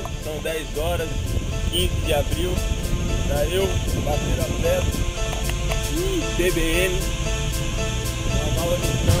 aqui, são 10 horas, 15 de abril, para eu bater a festa e TBN, uma nova missão.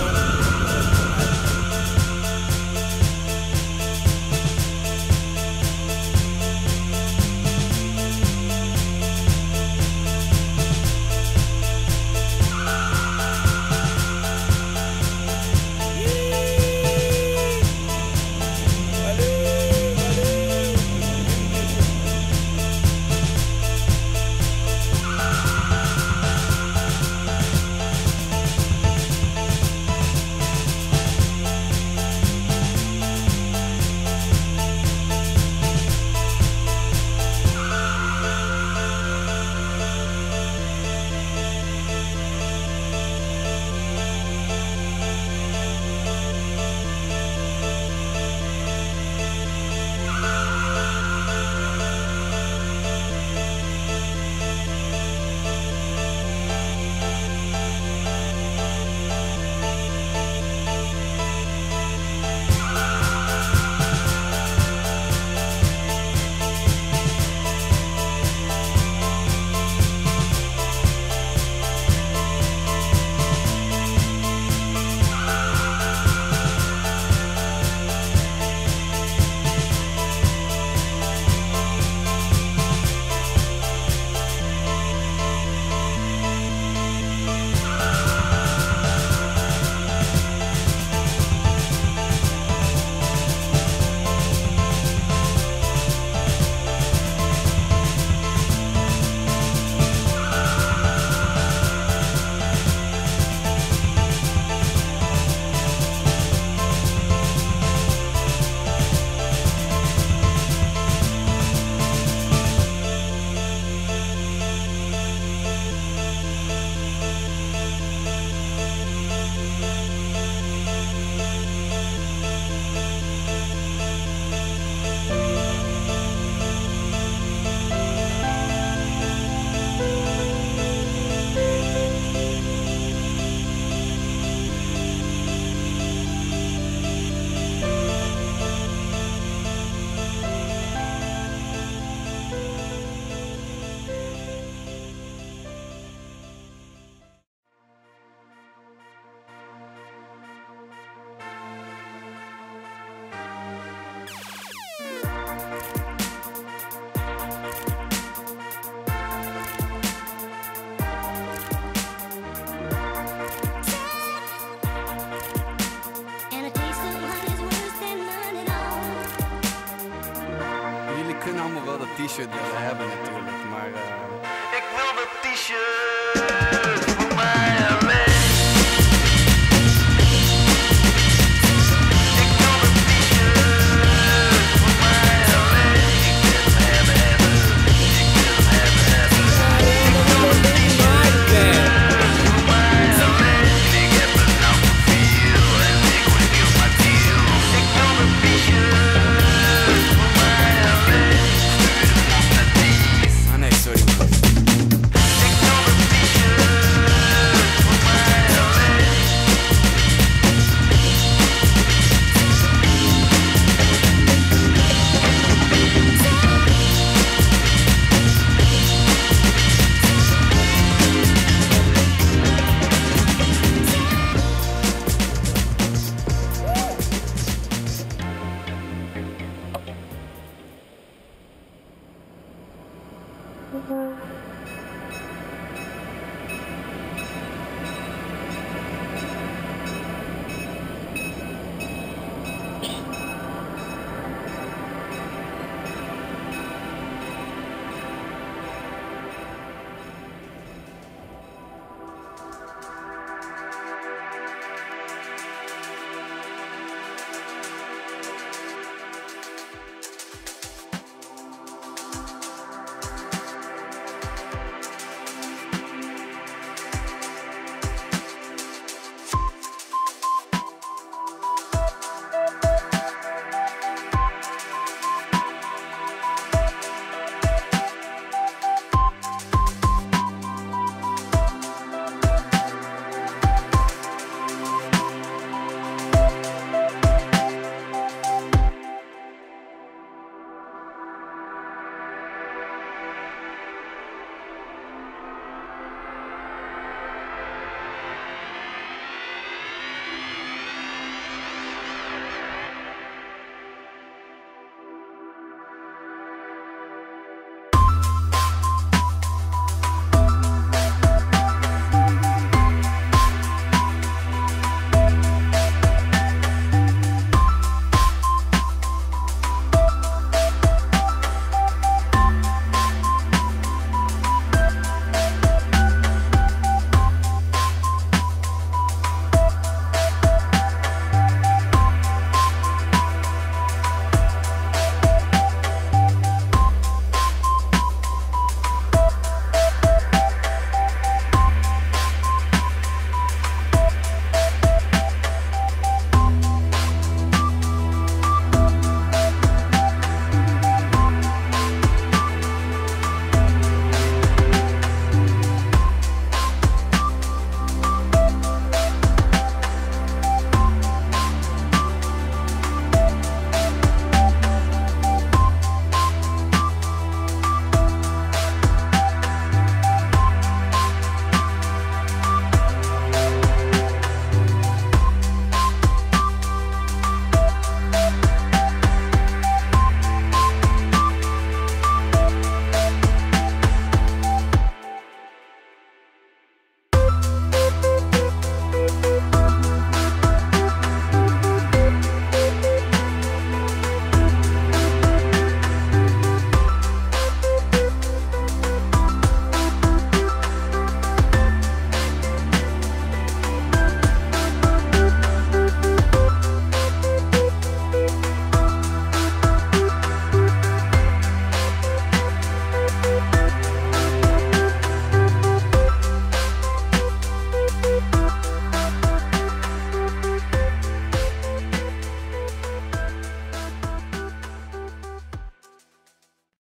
T-shirt willen hebben natuurlijk, maar... Ik wil dat t-shirt voor mij en mij. Ik wil dat t-shirt voor mij en mij. Ik wil het hebben, hebben. Ik wil het hebben, hebben. Ik wil dat t-shirt voor mij en mij. Ik heb het nou veel en ik word heel maar deal. Ik wil dat t-shirt.